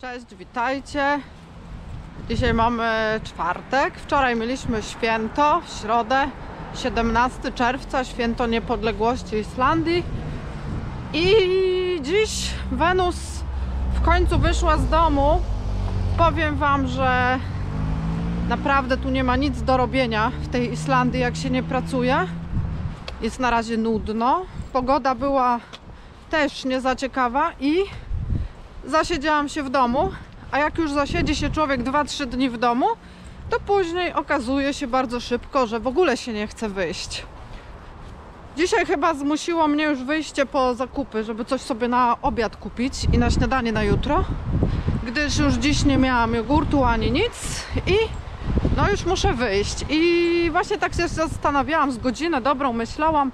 Cześć, witajcie. Dzisiaj mamy czwartek. Wczoraj mieliśmy święto, w środę, 17 czerwca, święto niepodległości Islandii. I dziś Wenus w końcu wyszła z domu. Powiem wam, że naprawdę tu nie ma nic do robienia w tej Islandii, jak się nie pracuje. Jest na razie nudno. Pogoda była też nie za ciekawa i zasiedziałam się w domu, a jak już zasiedzi się człowiek 2-3 dni w domu, to później okazuje się bardzo szybko, że w ogóle się nie chce wyjść. Dzisiaj chyba zmusiło mnie już wyjście po zakupy, żeby coś sobie na obiad kupić i na śniadanie na jutro, gdyż już dziś nie miałam jogurtu ani nic i no już muszę wyjść. I właśnie tak się zastanawiałam, z godzinę dobrą myślałam,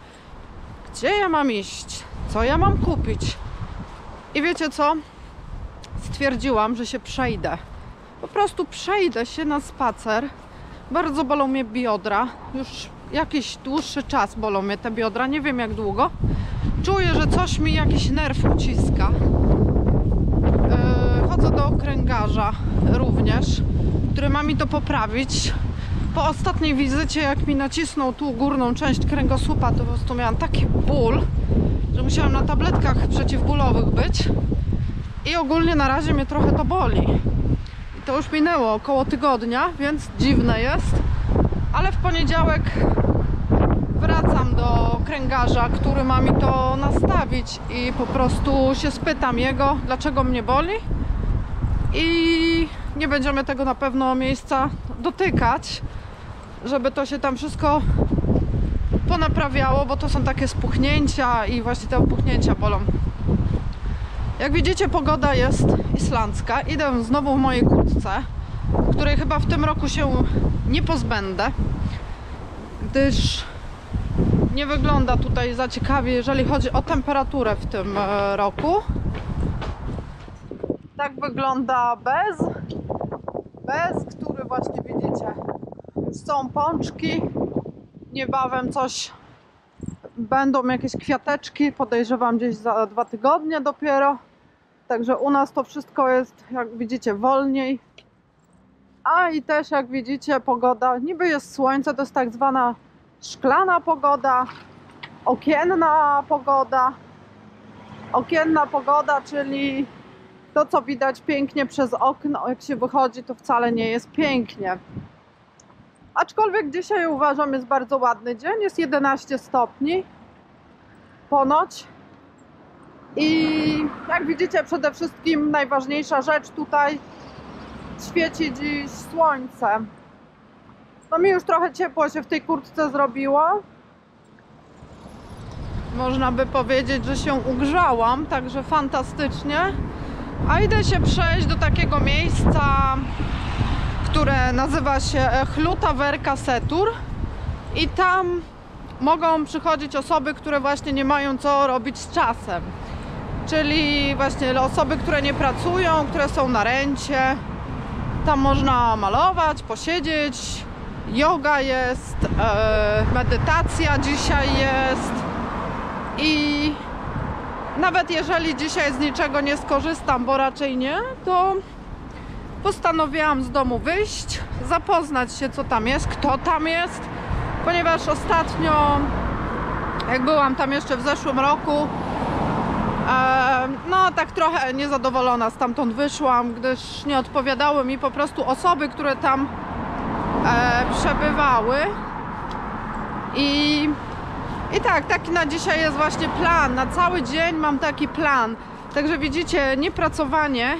gdzie ja mam iść, co ja mam kupić. I wiecie co? Stwierdziłam, że się przejdę. Po prostu przejdę się na spacer. Bardzo bolą mnie biodra. Już jakiś dłuższy czas bolą mnie te biodra. Nie wiem jak długo. Czuję, że coś mi jakiś nerw uciska. Chodzę do okręgarza również, który ma mi to poprawić. Po ostatniej wizycie, jak mi nacisnął tu górną część kręgosłupa, to po prostu miałam taki ból, że musiałam na tabletkach przeciwbólowych być. I ogólnie na razie mnie trochę to boli. I to już minęło około tygodnia, więc dziwne jest. Ale w poniedziałek wracam do kręgarza, który ma mi to nastawić i po prostu się spytam jego, dlaczego mnie boli. I nie będziemy tego na pewno miejsca dotykać, żeby to się tam wszystko ponaprawiało, bo to są takie spuchnięcia i właśnie te opuchnięcia bolą. Jak widzicie, pogoda jest islandzka. Idę znowu w mojej kurtce, której chyba w tym roku się nie pozbędę, gdyż nie wygląda tutaj za ciekawie, jeżeli chodzi o temperaturę w tym roku. Tak wygląda bez, który właśnie widzicie. Już są pączki, niebawem coś będą jakieś kwiateczki, podejrzewam gdzieś za 2 tygodnie dopiero. Także u nas to wszystko jest, jak widzicie, wolniej. A i też, jak widzicie, pogoda, niby jest słońce, to jest tak zwana szklana pogoda, okienna pogoda. Okienna pogoda, czyli to, co widać pięknie przez okno, jak się wychodzi, to wcale nie jest pięknie. Aczkolwiek dzisiaj, uważam, jest bardzo ładny dzień, jest 11 stopni, ponoć. I jak widzicie, przede wszystkim najważniejsza rzecz tutaj, świeci dziś słońce. No mi już trochę ciepło się w tej kurtce zrobiło. Można by powiedzieć, że się ugrzałam, także fantastycznie. A idę się przejść do takiego miejsca, które nazywa się Chluta Werka Setur i tam mogą przychodzić osoby, które właśnie nie mają co robić z czasem, czyli właśnie osoby, które nie pracują, które są na rencie. Tam można malować, posiedzieć, joga jest, medytacja dzisiaj jest i nawet jeżeli dzisiaj z niczego nie skorzystam, bo raczej nie, to postanowiłam z domu wyjść, zapoznać się, co tam jest, kto tam jest, ponieważ ostatnio, jak byłam tam jeszcze w zeszłym roku, no tak trochę niezadowolona stamtąd wyszłam, gdyż nie odpowiadały mi po prostu osoby, które tam przebywały. I tak na dzisiaj jest właśnie plan, na cały dzień mam taki plan. Także widzicie, niepracowanie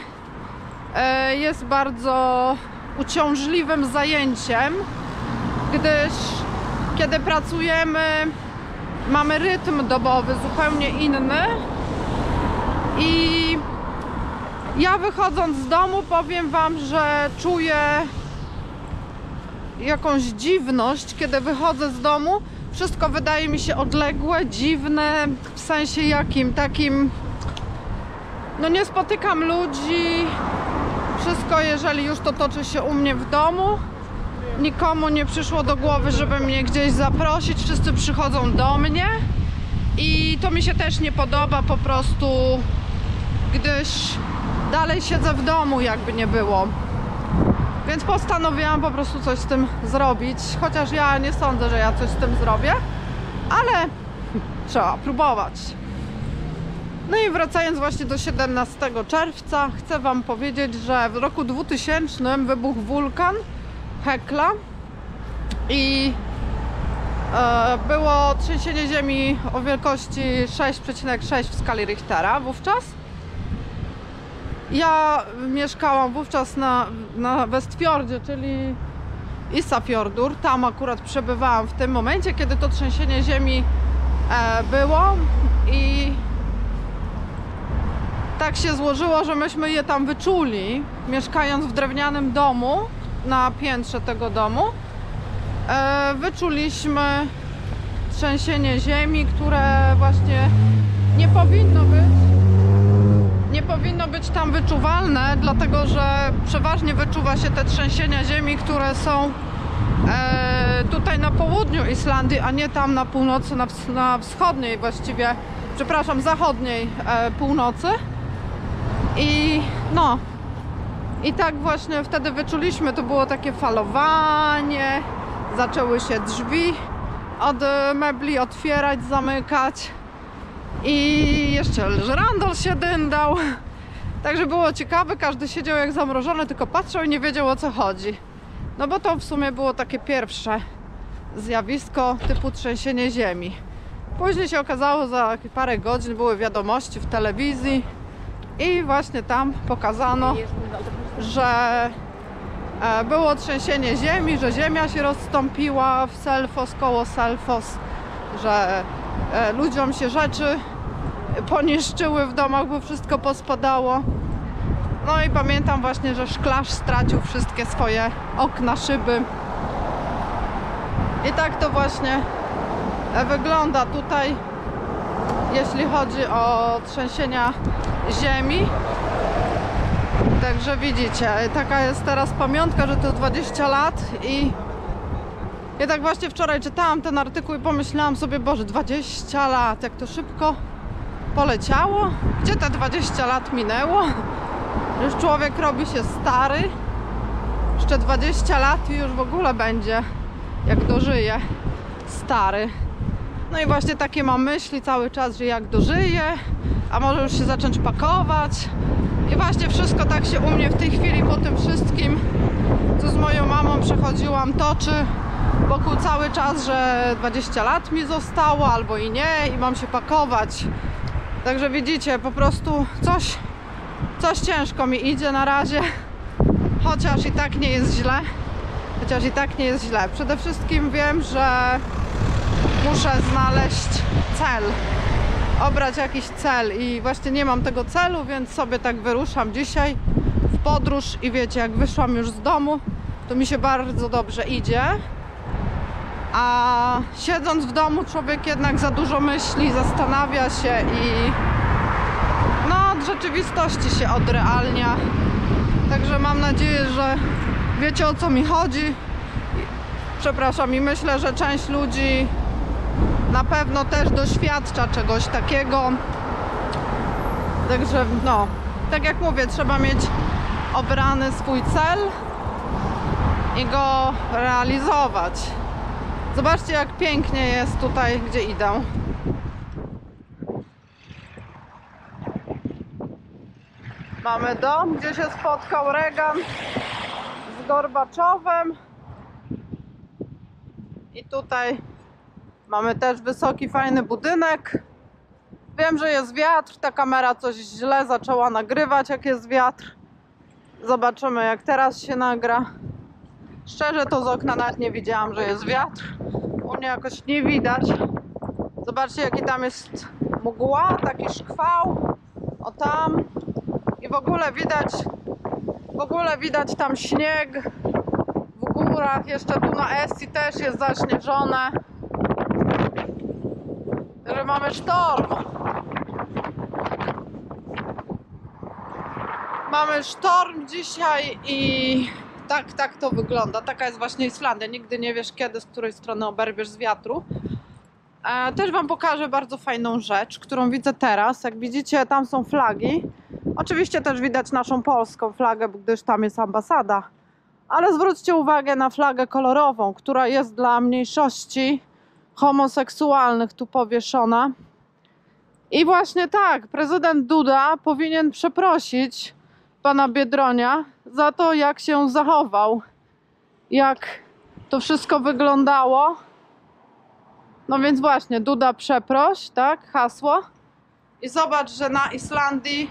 jest bardzo uciążliwym zajęciem, gdyż kiedy pracujemy, mamy rytm dobowy zupełnie inny i ja, wychodząc z domu, powiem wam, że czuję jakąś dziwność, kiedy wychodzę z domu. Wszystko wydaje mi się odległe, dziwne, w sensie jakim? Takim, no nie spotykam ludzi. Wszystko, jeżeli już to toczy się u mnie w domu, nikomu nie przyszło do głowy, żeby mnie gdzieś zaprosić, wszyscy przychodzą do mnie i to mi się też nie podoba po prostu, gdyż dalej siedzę w domu, jakby nie było. Więc postanowiłam po prostu coś z tym zrobić, chociaż ja nie sądzę, że ja coś z tym zrobię, ale trzeba próbować. No i wracając właśnie do 17 czerwca, chcę wam powiedzieć, że w roku 2000 wybuchł wulkan Hekla i było trzęsienie ziemi o wielkości 6,6 w skali Richtera wówczas. Ja mieszkałam wówczas na Westfjordzie, czyli Isafjordur. Tam akurat przebywałam w tym momencie, kiedy to trzęsienie ziemi było i tak się złożyło, że myśmy je tam wyczuli, mieszkając w drewnianym domu, na piętrze tego domu. Wyczuliśmy trzęsienie ziemi, które właśnie nie powinno być tam wyczuwalne, dlatego że przeważnie wyczuwa się te trzęsienia ziemi, które są tutaj na południu Islandii, a nie tam na północy, na wschodniej właściwie, przepraszam, zachodniej północy. I no, i tak właśnie wtedy wyczuliśmy, to było takie falowanie, zaczęły się drzwi od mebli otwierać, zamykać i jeszcze żyrandol się dyndał, także było ciekawe, każdy siedział jak zamrożony, tylko patrzył i nie wiedział, o co chodzi. No bo to w sumie było takie pierwsze zjawisko typu trzęsienie ziemi. Później się okazało, za parę godzin były wiadomości w telewizji i właśnie tam pokazano, że było trzęsienie ziemi, że ziemia się rozstąpiła w Selfos, koło Selfos, że ludziom się rzeczy poniszczyły w domach, bo wszystko pospadało. No i pamiętam właśnie, że szklarz stracił wszystkie swoje okna, szyby. I tak to właśnie wygląda tutaj, jeśli chodzi o trzęsienia ziemi. Także widzicie, taka jest teraz pamiątka, że to 20 lat i tak właśnie wczoraj czytałam ten artykuł i pomyślałam sobie, Boże, 20 lat, jak to szybko poleciało. Gdzie te 20 lat minęło? Już człowiek robi się stary. Jeszcze 20 lat i już w ogóle będzie, jak dożyje, stary. No i właśnie takie mam myśli cały czas, że jak dożyję, a może już się zacząć pakować. I właśnie wszystko tak się u mnie w tej chwili po tym wszystkim, co z moją mamą przechodziłam, toczy wokół cały czas, że 20 lat mi zostało albo i nie i mam się pakować. Także widzicie, po prostu coś ciężko mi idzie na razie, chociaż i tak nie jest źle. Chociaż i tak nie jest źle. Przede wszystkim wiem, że muszę znaleźć cel. Obrać jakiś cel i właśnie nie mam tego celu, więc sobie tak wyruszam dzisiaj w podróż i wiecie, jak wyszłam już z domu, to mi się bardzo dobrze idzie, a siedząc w domu człowiek jednak za dużo myśli, zastanawia się i no od rzeczywistości się odrealnia. Także mam nadzieję, że wiecie, o co mi chodzi. Przepraszam, i myślę, że część ludzi na pewno też doświadcza czegoś takiego. Także no, tak jak mówię, trzeba mieć obrany swój cel i go realizować. Zobaczcie, jak pięknie jest tutaj, gdzie idę. Mamy dom, gdzie się spotkał Reagan z Gorbaczowem. I tutaj mamy też wysoki, fajny budynek. Wiem, że jest wiatr. Ta kamera coś źle zaczęła nagrywać, jak jest wiatr. Zobaczymy, jak teraz się nagra. Szczerze, to z okna nawet nie widziałam, że jest wiatr. U mnie jakoś nie widać. Zobaczcie, jaki tam jest mgła, taki szkwał. O tam. I w ogóle widać tam śnieg. W górach, jeszcze tu na Esti też jest zaśnieżone. Że mamy sztorm. Mamy sztorm dzisiaj i tak to wygląda. Taka jest właśnie Islandia. Nigdy nie wiesz, kiedy, z której strony oberwiesz z wiatru. Też wam pokażę bardzo fajną rzecz, którą widzę teraz. Jak widzicie, tam są flagi. Oczywiście też widać naszą polską flagę, gdyż tam jest ambasada. Ale zwróćcie uwagę na flagę kolorową, która jest dla mniejszości homoseksualnych tu powieszona. I właśnie tak, prezydent Duda powinien przeprosić pana Biedronia za to, jak się zachował, jak to wszystko wyglądało. No więc właśnie, Duda przeproś, tak, hasło. I zobacz, że na Islandii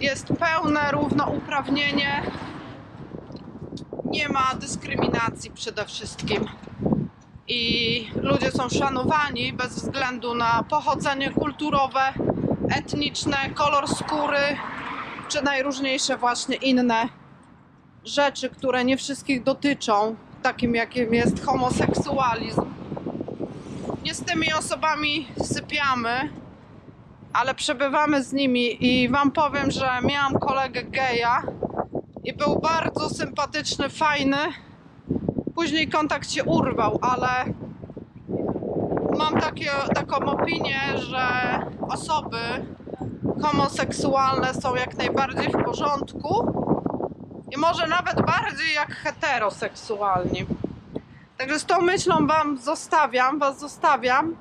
jest pełne równouprawnienie. Nie ma dyskryminacji przede wszystkim. I ludzie są szanowani bez względu na pochodzenie kulturowe, etniczne, kolor skóry, czy najróżniejsze właśnie inne rzeczy, które nie wszystkich dotyczą, takim jakim jest homoseksualizm. Nie z tymi osobami sypiamy, ale przebywamy z nimi i wam powiem, że miałam kolegę geja i był bardzo sympatyczny, fajny. Później kontakt się urwał, ale mam taką opinię, że osoby homoseksualne są jak najbardziej w porządku i może nawet bardziej jak heteroseksualni. Także z tą myślą was zostawiam.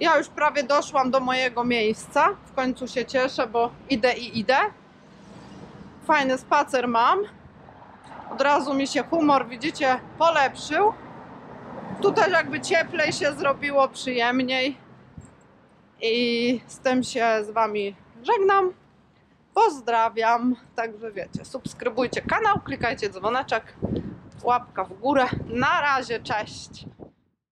Ja już prawie doszłam do mojego miejsca. W końcu się cieszę, bo idę i idę. Fajny spacer mam. Od razu mi się humor, widzicie, polepszył. Tu też jakby cieplej się zrobiło, przyjemniej. I z tym się z wami żegnam. Pozdrawiam. Także wiecie, subskrybujcie kanał, klikajcie dzwoneczek, łapka w górę. Na razie, cześć!